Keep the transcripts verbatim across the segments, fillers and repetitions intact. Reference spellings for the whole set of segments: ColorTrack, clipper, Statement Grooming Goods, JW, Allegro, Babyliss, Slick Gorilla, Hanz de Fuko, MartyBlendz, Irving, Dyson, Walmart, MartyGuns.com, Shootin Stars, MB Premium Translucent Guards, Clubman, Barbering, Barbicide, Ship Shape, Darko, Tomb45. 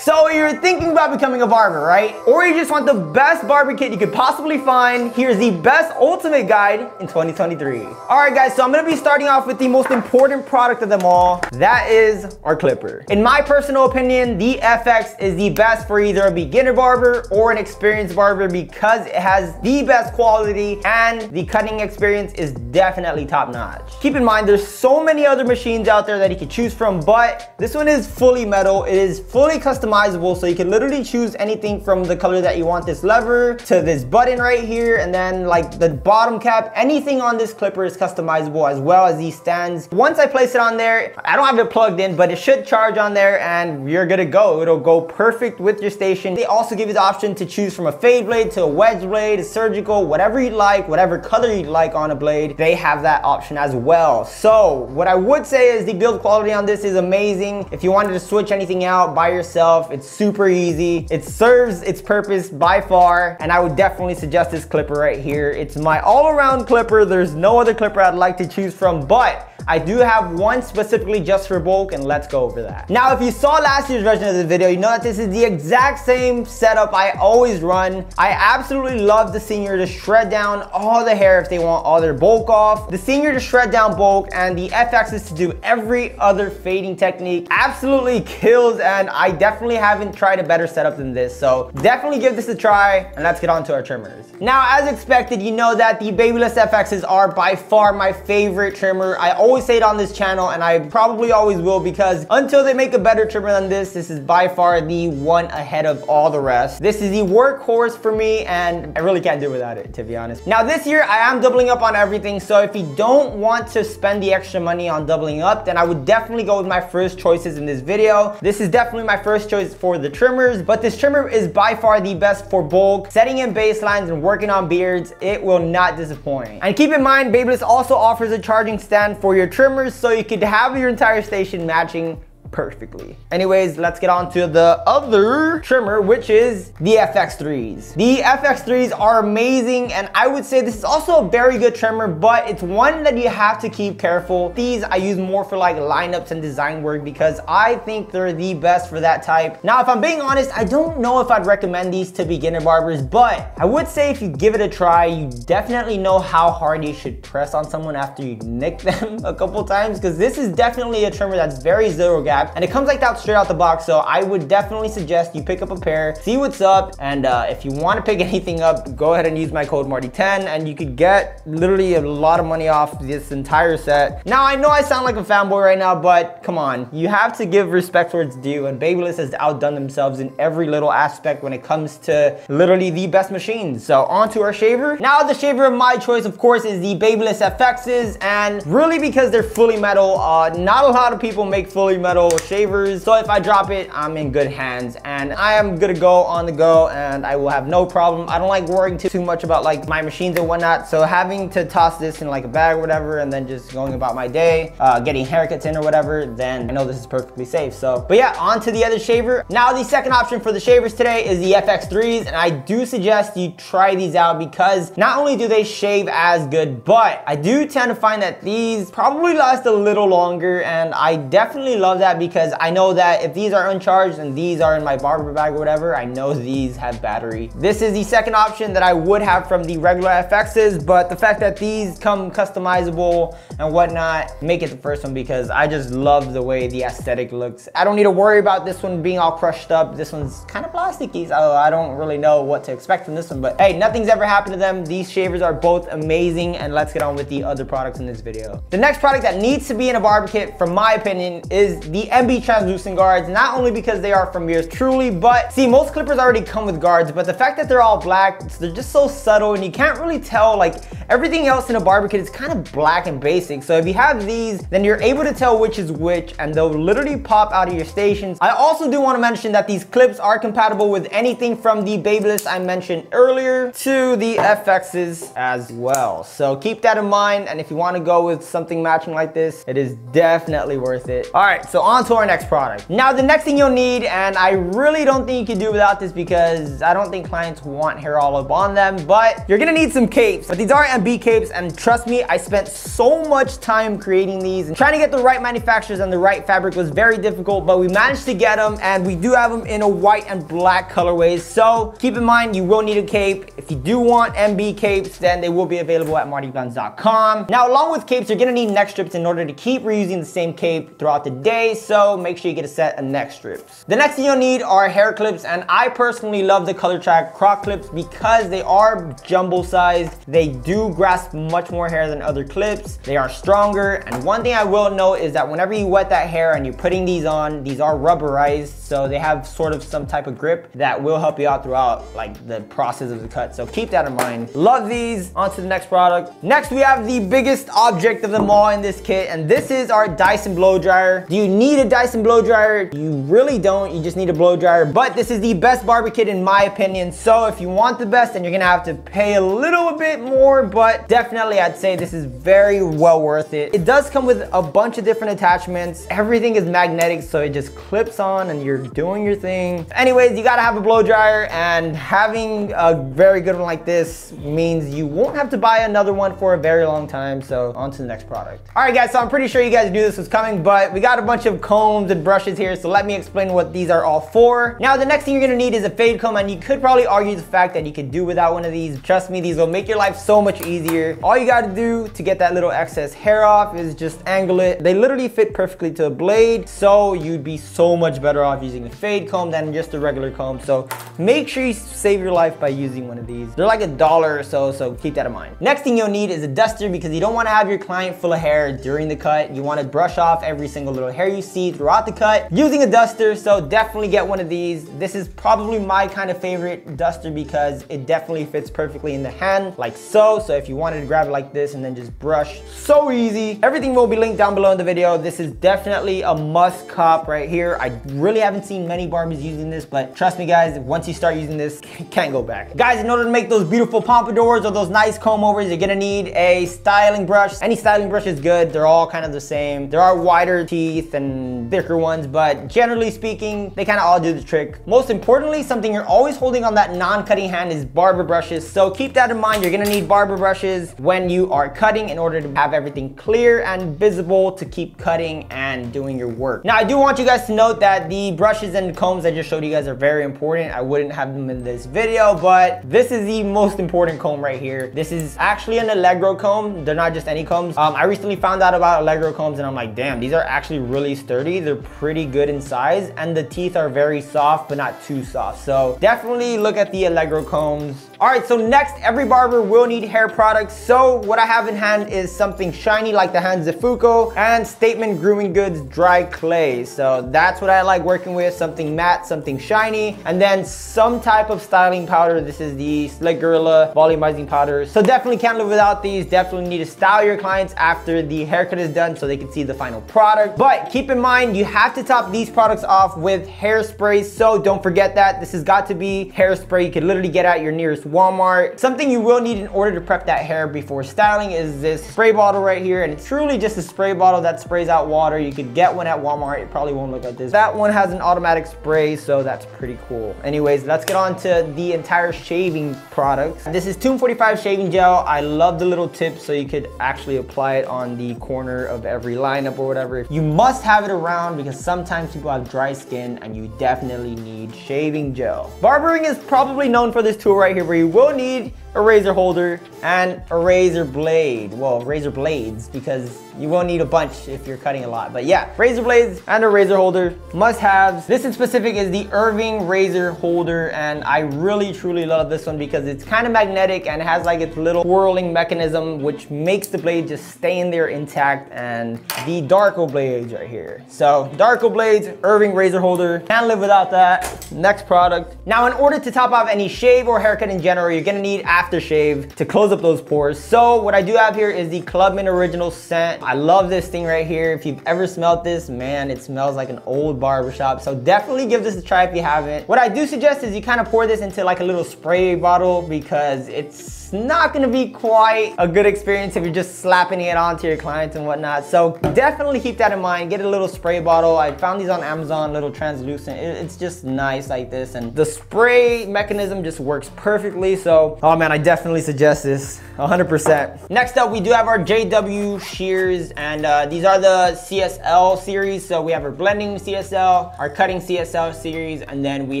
So you're thinking about becoming a barber, right? Or you just want the best barber kit you could possibly find. Here's the best ultimate guide in twenty twenty-three. All right guys, so I'm gonna be starting off with the most important product of them all. That is our clipper. In my personal opinion, the F X is the best for either a beginner barber or an experienced barber because it has the best quality and the cutting experience is definitely top notch. Keep in mind, there's so many other machines out there that you can choose from, but this one is fully metal. It is fully customized. So you can literally choose anything from the color that you want, this lever to this button right here, and then like the bottom cap. Anything on this clipper is customizable, as well as these stands. Once I place it on there, I don't have it plugged in, but it should charge on there and you're good to go. It'll go perfect with your station. They also give you the option to choose from a fade blade to a wedge blade, a surgical, whatever you like, whatever color you like on a blade. They have that option as well. So what I would say is the build quality on this is amazing. If you wanted to switch anything out by yourself, it's super easy. It serves its purpose by far, and I would definitely suggest this clipper right here. It's my all-around clipper. There's no other clipper I'd like to choose from, but I do have one specifically just for bulk, and let's go over that. Now, if you saw last year's version of this video, you know that this is the exact same setup I always run. I absolutely love the senior to shred down all the hair if they want all their bulk off. The senior to shred down bulk and the F X is to do every other fading technique. Absolutely kills, and I definitely haven't tried a better setup than this. So definitely give this a try, and let's get on to our trimmers. Now, as expected, you know that the Babyliss F Xs are by far my favorite trimmer. I always always say it on this channel, and I probably always will, because until they make a better trimmer than this, this is by far the one ahead of all the rest. This is the workhorse for me, and I really can't do without it, to be honest. Now this year I am doubling up on everything, so if you don't want to spend the extra money on doubling up, then I would definitely go with my first choices in this video. This is definitely my first choice for the trimmers, but this trimmer is by far the best for bulk, setting in baselines and working on beards. It will not disappoint. And keep in mind, Babyliss also offers a charging stand for your your trimmers, so you could have your entire station matching perfectly. Anyways, let's get on to the other trimmer, which is the F X threes. The F X threes are amazing, and I would say this is also a very good trimmer, but it's one that you have to keep careful. These I use more for like lineups and design work because I think they're the best for that type. Now, if I'm being honest, I don't know if I'd recommend these to beginner barbers, but I would say if you give it a try, you definitely know how hard you should press on someone after you nick them a couple times, because this is definitely a trimmer that's very zero gap. And it comes like that straight out the box, so I would definitely suggest you pick up a pair, see what's up, and uh, if you want to pick anything up, go ahead and use my code Marty ten, and you could get literally a lot of money off this entire set. Now, I know I sound like a fanboy right now, but come on, you have to give respect where it's due, and Babyliss has outdone themselves in every little aspect when it comes to literally the best machines. So on to our shaver. Now, the shaver of my choice, of course, is the Babyliss F Xs, and really because they're fully metal, uh, not a lot of people make fully metal shavers, so if I drop it, I'm in good hands, and I am good to go on the go, and I will have no problem. I don't like worrying too, too much about like my machines and whatnot, so having to toss this in like a bag or whatever and then just going about my day, uh, getting haircuts in or whatever, then I know this is perfectly safe. So, but yeah, on to the other shaver. Now, the second option for the shavers today is the F X threes, and I do suggest you try these out because not only do they shave as good, but I do tend to find that these probably last a little longer, and I definitely love that because I know that if these are uncharged and these are in my barber bag or whatever, I know these have battery. This is the second option that I would have from the regular F Xs, but the fact that these come customizable and whatnot, make it the first one because I just love the way the aesthetic looks. I don't need to worry about this one being all crushed up. This one's kind of plasticky, so I don't really know what to expect from this one, but hey, nothing's ever happened to them. These shavers are both amazing, and let's get on with the other products in this video. The next product that needs to be in a barber kit, from my opinion, is the M B translucent guards, not only because they are from yours truly, but see, most clippers already come with guards, but the fact that they're all black, they're just so subtle, and you can't really tell. Like, everything else in a barber kit is kind of black and basic, so if you have these, then you're able to tell which is which, and they'll literally pop out of your stations. I also do want to mention that these clips are compatible with anything from the Babyliss I mentioned earlier to the F Xs as well, so keep that in mind, and if you want to go with something matching like this, it is definitely worth it. All right, so on on to our next product. Now the next thing you'll need, and I really don't think you can do without this because I don't think clients want hair all up on them, but you're gonna need some capes. But these are M B capes, and trust me, I spent so much time creating these, and trying to get the right manufacturers and the right fabric was very difficult, but we managed to get them, and we do have them in a white and black colorways. So keep in mind, you will need a cape. If you do want M B capes, then they will be available at Marty Guns dot com. Now, along with capes, you're gonna need neck strips in order to keep reusing the same cape throughout the day, so make sure you get a set of neck strips. The next thing you'll need are hair clips, and I personally love the ColorTrack croc clips because they are jumbo sized. They do grasp much more hair than other clips. They are stronger, and one thing I will note is that whenever you wet that hair and you're putting these on, these are rubberized, so they have sort of some type of grip that will help you out throughout like the process of the cut, so keep that in mind. Love these. On to the next product. Next, we have the biggest object of them all in this kit, and this is our Dyson blow dryer. Do you need a Dyson blow dryer? You really don't. You just need a blow dryer, but this is the best barber kit in my opinion, so if you want the best, then you're gonna have to pay a little bit more, but definitely I'd say this is very well worth it. It does come with a bunch of different attachments. Everything is magnetic, so it just clips on and you're doing your thing. Anyways, you gotta have a blow dryer, and having a very good one like this means you won't have to buy another one for a very long time. So on to the next product. All right guys, so I'm pretty sure you guys knew this was coming, but we got a bunch of combs and brushes here, so let me explain what these are all for. Now the next thing you're gonna need is a fade comb, and you could probably argue the fact that you could do without one of these. Trust me, these will make your life so much easier. All you gotta do to get that little excess hair off is just angle it. They literally fit perfectly to a blade, so you'd be so much better off using a fade comb than just a regular comb, so make sure you save your life by using one of these. They're like a dollar or so, so keep that in mind. Next thing you'll need is a duster, because you don't want to have your client full of hair during the cut. You want to brush off every single little hair you see throughout the cut using a duster, so definitely get one of these. This is probably my kind of favorite duster because it definitely fits perfectly in the hand, like so. So if you wanted to grab it like this and then just brush, so easy. Everything will be linked down below in the video. This is definitely a must cop right here. I really haven't seen many barbers using this, but trust me guys, once you start using this, can't go back. Guys, in order to make those beautiful pompadours or those nice comb overs, you're gonna need a styling brush. Any styling brush is good. They're all kind of the same. There are wider teeth and thicker ones, but generally speaking, they kind of all do the trick. Most importantly, something you're always holding on that non-cutting hand is barber brushes, so keep that in mind. You're gonna need barber brushes when you are cutting in order to have everything clear and visible to keep cutting and doing your work. Now, I do want you guys to note that the brushes and combs I just showed you guys are very important. I wouldn't have them in this video, but this is the most important comb right here. This is actually an Allegro comb. They're not just any combs. Um, I recently found out about Allegro combs, and I'm like, damn, these are actually really sturdy. They're pretty good in size, and the teeth are very soft, but not too soft. So definitely look at the Allegro combs. All right, so next, every barber will need hair products. So what I have in hand is something shiny like the Hanz de Fuko and Statement Grooming Goods dry clay. So that's what I like working with, something matte, something shiny, and then some type of styling powder. This is the Slick Gorilla volumizing powder. So definitely can't live without these. Definitely need to style your clients after the haircut is done so they can see the final product. But keep in mind, you have to top these products off with hairspray. So don't forget that. This has got to be hairspray. You can literally get at your nearest Walmart. Something you will need in order to prep that hair before styling is this spray bottle right here. And it's truly just a spray bottle that sprays out water. You could get one at Walmart. It probably won't look like this. That one has an automatic spray, so that's pretty cool. Anyways, let's get on to the entire shaving products. This is Tomb forty-five shaving gel. I love the little tip, so you could actually apply it on the corner of every lineup or whatever. You must have it around because sometimes people have dry skin and you definitely need shaving gel. Barbering is probably known for this tool right here, where you will need a razor holder and a razor blade. Well, razor blades, because you won't need a bunch if you're cutting a lot. But yeah, razor blades and a razor holder, must-haves. This in specific is the Irving razor holder, and I really truly love this one because it's kind of magnetic and has like its little whirling mechanism, which makes the blade just stay in there intact. And the Darko blades right here. So Darko blades, Irving razor holder, can't live without that. Next product. Now, in order to top off any shave or haircut in general, you're gonna need aftershave to close up those pores. So what I do have here is the Clubman original scent. I love this thing right here. If you've ever smelled this, man, it smells like an old barbershop. So definitely give this a try if you haven't. What I do suggest is you kind of pour this into like a little spray bottle because it's It's not gonna be quite a good experience if you're just slapping it onto your clients and whatnot. So definitely keep that in mind. Get a little spray bottle. I found these on Amazon, little translucent. It's just nice like this. And the spray mechanism just works perfectly. So, oh man, I definitely suggest this one hundred percent. Next up, we do have our J W shears, and uh, these are the C S L series. So we have our blending C S L, our cutting C S L series, and then we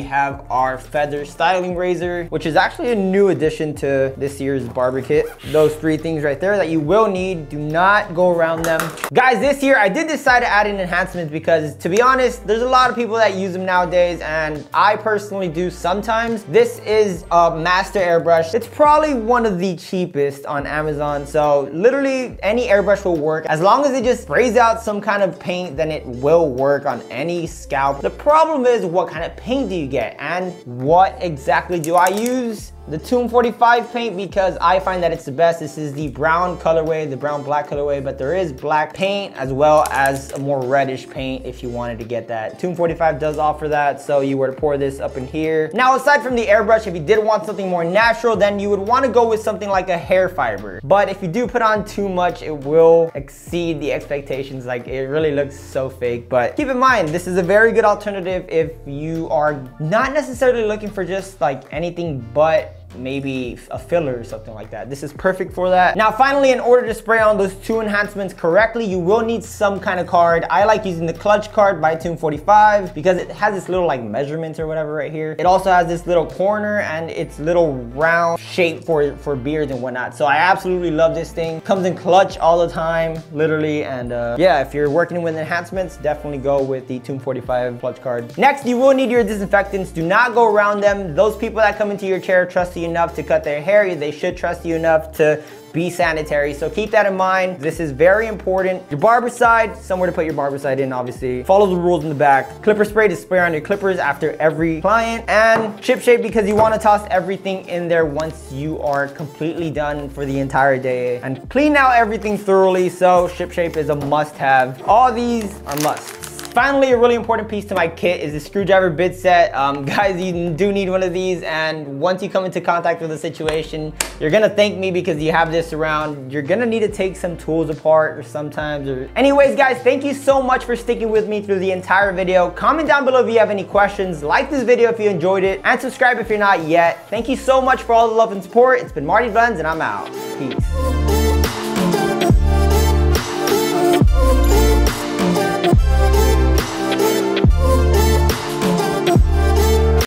have our feather styling razor, which is actually a new addition to this year's barber kit. Those three things right there that you will need. Do not go around them. Guys, this year I did decide to add in enhancements because, to be honest, there's a lot of people that use them nowadays, and I personally do sometimes. This is a master airbrush. It's probably one of the cheapest on Amazon, so literally any airbrush will work. As long as it just sprays out some kind of paint, then it will work on any scalp. The problem is, what kind of paint do you get, and what exactly do I use? The Tomb forty-five paint, because I find that it's the best. This is the brown colorway, the brown black colorway, but there is black paint as well as a more reddish paint if you wanted to get that. Tomb forty-five does offer that, so you were to pour this up in here. Now, aside from the airbrush, if you did want something more natural, then you would want to go with something like a hair fiber. But if you do put on too much, it will exceed the expectations. Like, it really looks so fake. But keep in mind, this is a very good alternative if you are not necessarily looking for just like anything but maybe a filler or something like that. This is perfect for that. Now finally, in order to spray on those two enhancements correctly, you will need some kind of card. I like using the clutch card by Tomb forty-five because it has this little like measurements or whatever right here. It also has this little corner and it's little round shape for, for beards and whatnot. So I absolutely love this thing. Comes in clutch all the time, literally. And uh, yeah, if you're working with enhancements, definitely go with the Tomb forty-five clutch card. Next, you will need your disinfectants. Do not go around them. Those people that come into your chair trust you enough to cut their hair, they should trust you enough to be sanitary. So keep that in mind. This is very important. Your Barbicide, somewhere to put your Barbicide in, obviously. Follow the rules in the back. Clipper spray to spray on your clippers after every client. And Ship Shape because you want to toss everything in there once you are completely done for the entire day. And clean out everything thoroughly. So Ship Shape is a must-have. All these are musts. Finally, a really important piece to my kit is the screwdriver bit set. Um, guys, you do need one of these, and once you come into contact with a situation, you're gonna thank me because you have this around. You're gonna need to take some tools apart or sometimes. Or... Anyways, guys, thank you so much for sticking with me through the entire video. Comment down below if you have any questions. Like this video if you enjoyed it, and subscribe if you're not yet. Thank you so much for all the love and support. It's been MartyBlendz, and I'm out. Peace.